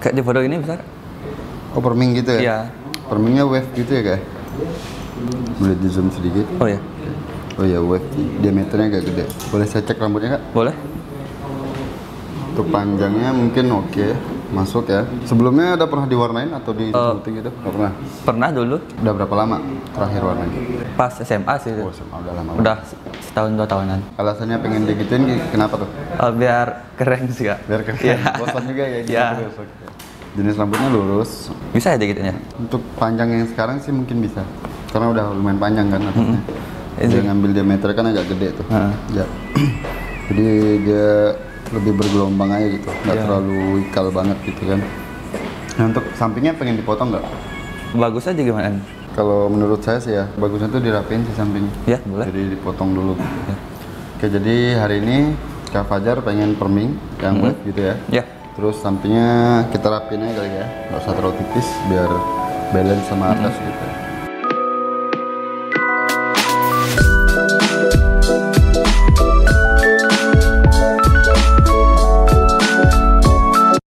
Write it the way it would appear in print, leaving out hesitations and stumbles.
Kayak di bodoh ini besar. Oh, perming gitu ya? Iya. Permingnya wave gitu ya, Kak? Boleh di zoom sedikit? Oh ya. Oh ya, wave. Diameternya agak gede. Boleh saya cek rambutnya, Kak? Boleh. Tuh panjangnya mungkin oke. Masuk ya. Sebelumnya ada pernah diwarnain atau di sunting gitu? Nggak pernah. Pernah dulu. Udah berapa lama terakhir warnain? Pas SMA sih. Oh, SMA udah lama. Udah setahun dua tahunan. Alasannya pengen digituin kenapa tuh? Biar keren sih, Kak. Biar keren. Yeah. Bosan juga ya. Iya. Yeah. Jenis rambutnya lurus. Bisa ya digituin ya? Untuk panjang yang sekarang sih mungkin bisa. Karena udah lumayan panjang kan atasnya. Dia ngambil diameter kan agak gede tuh. Ya. Jadi dia lebih bergelombang aja gitu, nggak terlalu ikal banget gitu kan. Nah, untuk sampingnya pengen dipotong nggak? Bagus aja gimana? Kalau menurut saya sih ya, bagusnya tuh dirapiin sih sampingnya. Ya boleh. Jadi dipotong dulu. Ya. Oke, jadi hari ini Kak Fajar pengen perming yang wave gitu ya. Ya. Terus sampingnya kita rapiin aja kali ya, nggak usah terlalu tipis biar balance sama atas gitu.